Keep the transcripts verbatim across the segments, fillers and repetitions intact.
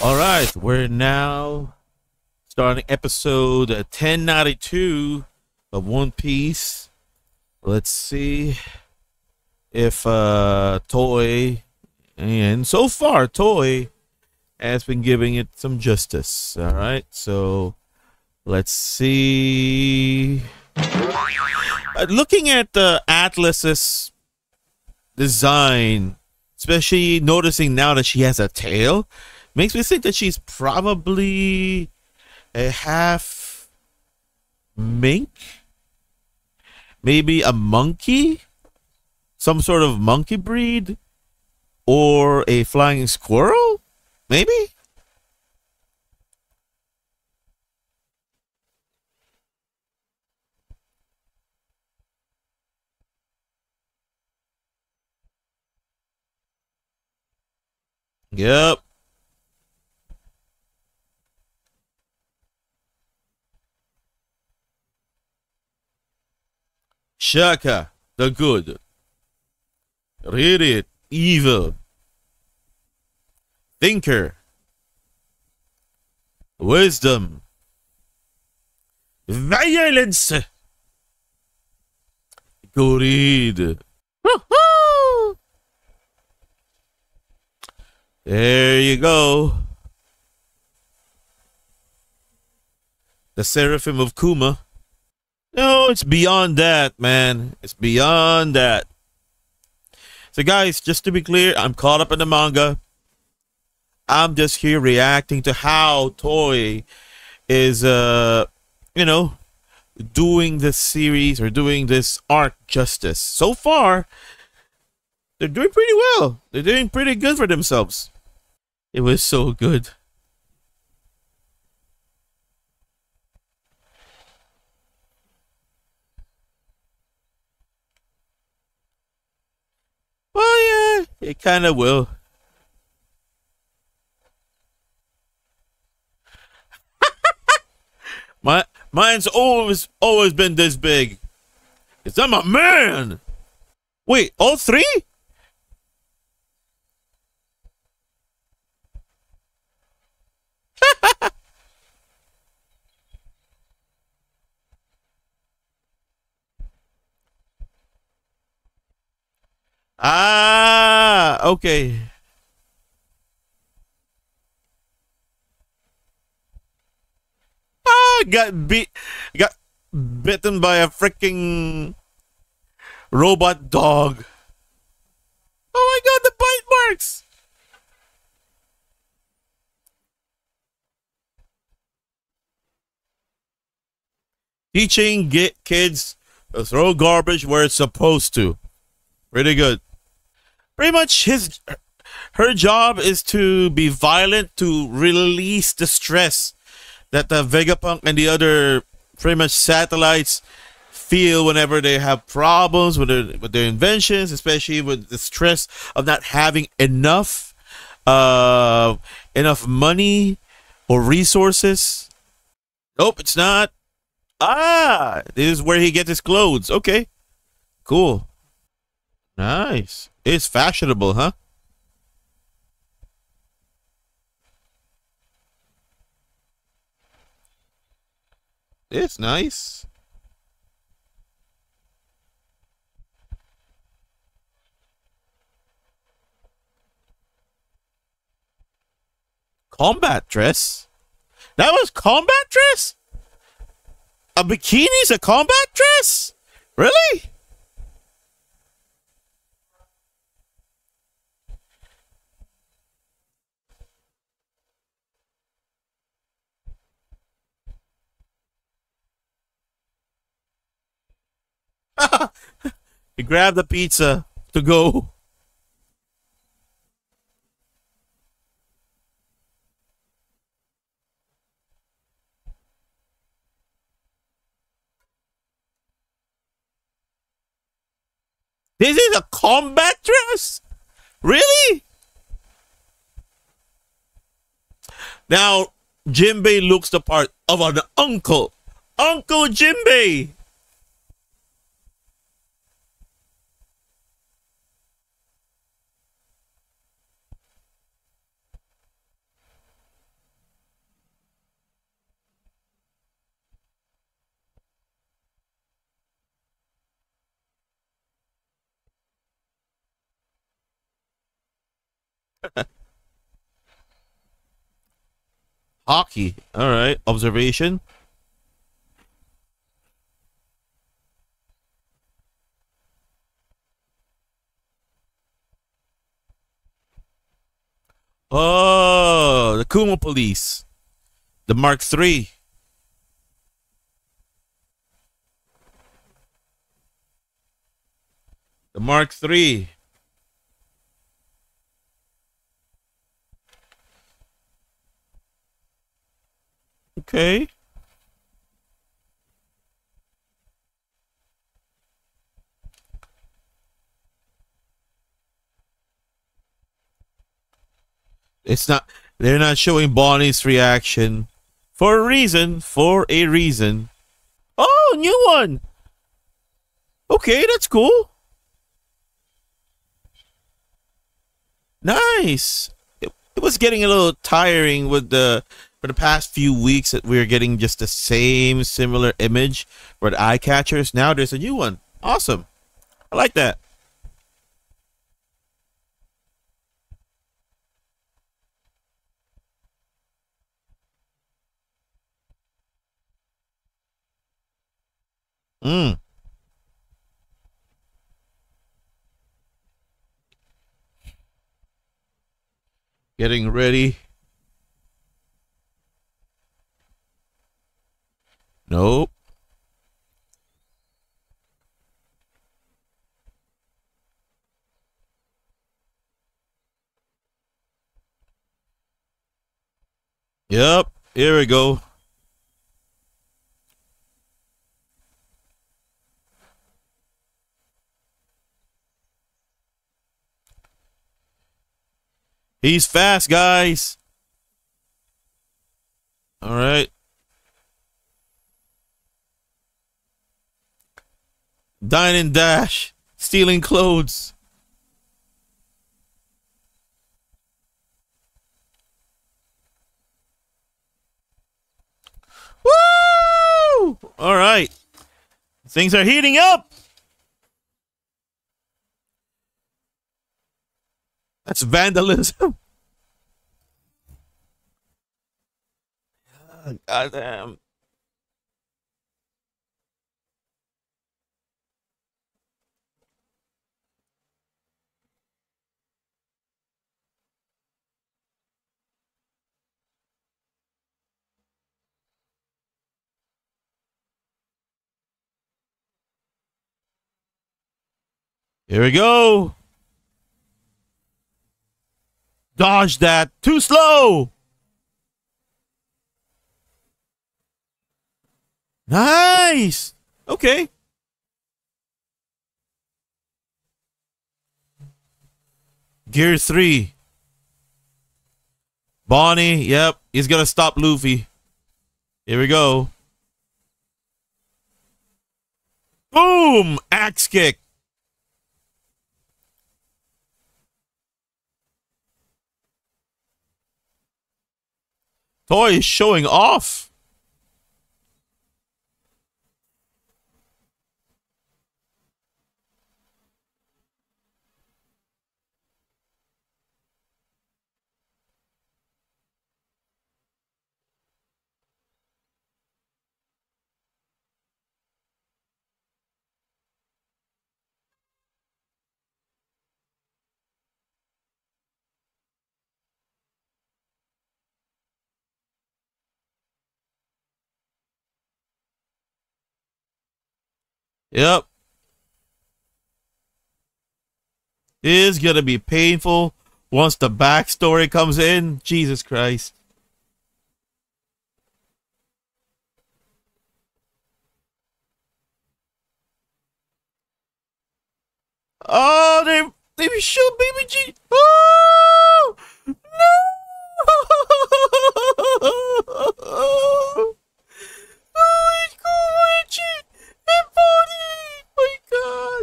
All right, we're now starting episode ten ninety-two of One Piece. Let's see if uh, Toy, and so far Toy has been giving it some justice. All right, so let's see. Uh, looking at the Atlas's design, especially noticing now that she has a tail, makes me think that she's probably a half mink, maybe a monkey, some sort of monkey breed, or a flying squirrel, maybe? Yep. Shaka, the good. Ririt, evil. Thinker. Wisdom. Violence. Greed. Woohoo! There you go. The Seraphim of Kuma. No, it's beyond that, man. It's beyond that. So, guys, just to be clear, I'm caught up in the manga. I'm just here reacting to how Toy is, uh, you know, doing this series or doing this arc justice. So far, they're doing pretty well. They're doing pretty good for themselves. It was so good. Well, yeah, it kind of will. My mine's always always been this big. Is that my man? Wait, all three? Ah, okay. Ah, got beat, got bitten by a freaking robot dog. Oh my God, the bite marks. Teaching get kids to throw garbage where it's supposed to. Pretty good. Pretty much his, her job is to be violent, to release the stress that the Vegapunk and the other pretty much satellites feel whenever they have problems with their, with their inventions, especially with the stress of not having enough, uh, enough money or resources. Nope, it's not. Ah, this is where he gets his clothes. Okay, cool. Nice. It's fashionable, huh? It's nice. Combat dress? That was combat dress? A bikini's a combat dress? Really? He grabbed the pizza to go. This is a combat dress? Really? Now, Jinbei looks the part of an uncle. Uncle Jinbei. Hockey. All right. Observation. Oh, the Kumo Police. The Mark three. The Mark three. Okay. It's not, they're not showing Bonney's reaction. For a reason. For a reason. Oh, new one. Okay, that's cool. Nice. It, it was getting a little tiring with the... For the past few weeks, that we were getting just the same similar image for the eye catchers. Now there's a new one. Awesome. I like that. Mm. Getting ready. Nope. Yep, here we go. He's fast, guys. All right. Dine and dash, stealing clothes. Woo! All right, things are heating up. That's vandalism. Goddamn. Here we go. Dodge that. Too slow. Nice. Okay. Gear three. Bonney. Yep. He's going to stop Luffy. Here we go. Boom. Axe kick. Toy is showing off. Yep. It's gonna be painful once the backstory comes in. Jesus Christ. Oh, they they shoot baby G. Oh no. Oh, it's cool. My God,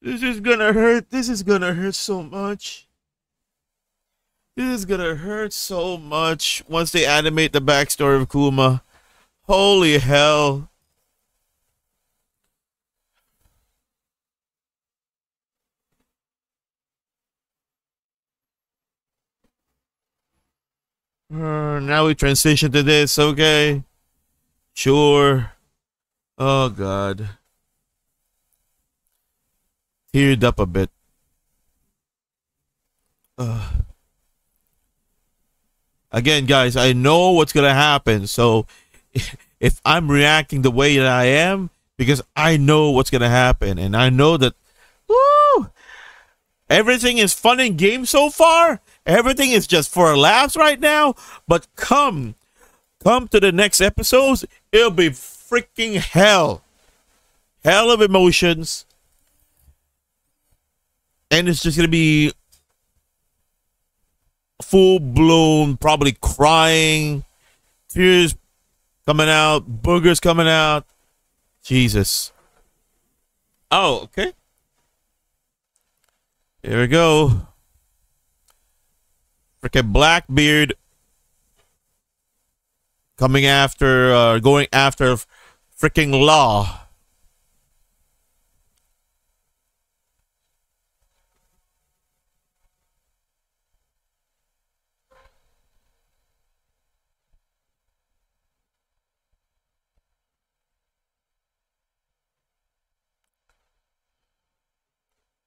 this is gonna hurt. This is gonna hurt so much. This is gonna hurt so much once they animate the backstory of Kuma. Holy hell. Uh, now we transition to this, okay. Sure. Oh god. Teared up a bit. Uh. Again, guys, I know what's gonna happen, so if I'm reacting the way that I am, because I know what's gonna happen, and I know that woo, everything is fun and games so far. Everything is just for laughs right now, but come, come to the next episodes, it'll be freaking hell. Hell of emotions. And it's just going to be full-blown, probably crying, tears coming out, boogers coming out. Jesus. Oh, okay. Here we go. Freaking Blackbeard coming after, uh, going after freaking Law.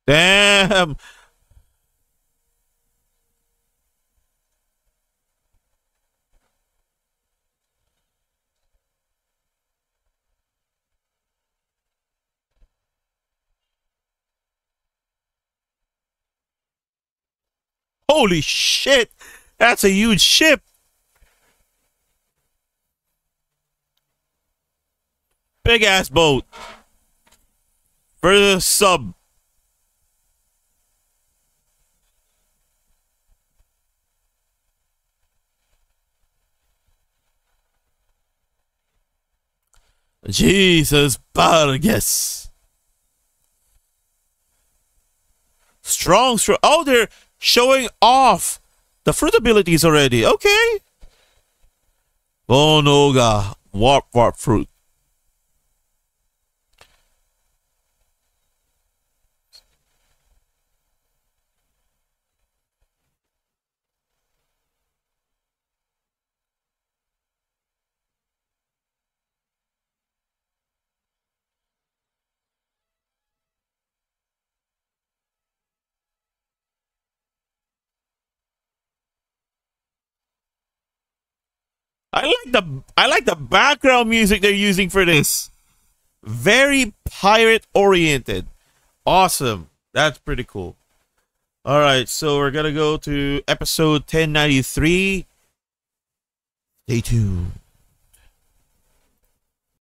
Damn. Holy shit, that's a huge ship. Big ass boat. Further sub. Jesus Burgess. Strong, strong. Oh, they're showing off the fruit abilities already. Okay. Bonoga. Warp, warp fruit. I like the I like the background music they're using for this. Very pirate oriented. Awesome. That's pretty cool. All right, so we're gonna go to episode ten ninety-three. Stay tuned.